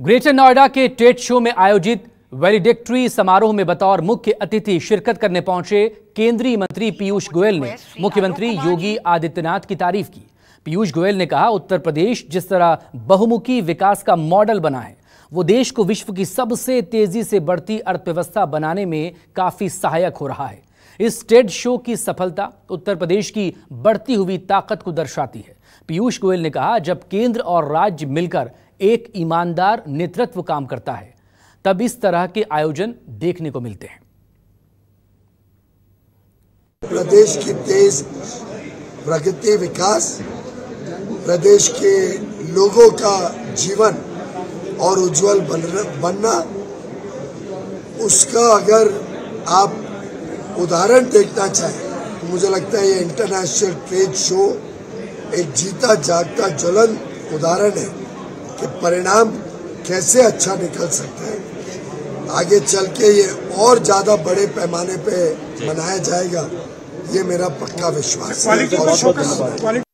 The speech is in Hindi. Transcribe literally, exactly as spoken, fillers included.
ग्रेटर नोएडा के टेट शो में आयोजित वेलिडेक्टरी समारोह में बतौर मुख्य अतिथि शिरकत करने पहुंचे केंद्रीय मंत्री पीयूष गोयल ने मुख्यमंत्री योगी आदित्यनाथ की तारीफ की। पीयूष गोयल ने कहा, उत्तर प्रदेश जिस तरह बहुमुखी विकास का मॉडल बना है, वो देश को विश्व की सबसे तेजी से बढ़ती अर्थव्यवस्था बनाने में काफी सहायक हो रहा है। इस टेट शो की सफलता उत्तर प्रदेश की बढ़ती हुई ताकत को दर्शाती है। पीयूष गोयल ने कहा, जब केंद्र और राज्य मिलकर एक ईमानदार नेतृत्व काम करता है, तब इस तरह के आयोजन देखने को मिलते हैं। प्रदेश की तेज प्रगति, विकास, प्रदेश के लोगों का जीवन और उज्जवल बनना, उसका अगर आप उदाहरण देखना चाहें तो मुझे लगता है ये इंटरनेशनल ट्रेड शो एक जीता जागता ज्वलंत उदाहरण है कि परिणाम कैसे अच्छा निकल सकता है। आगे चल के ये और ज़्यादा बड़े पैमाने पे मनाया जाएगा, ये मेरा पक्का विश्वास है।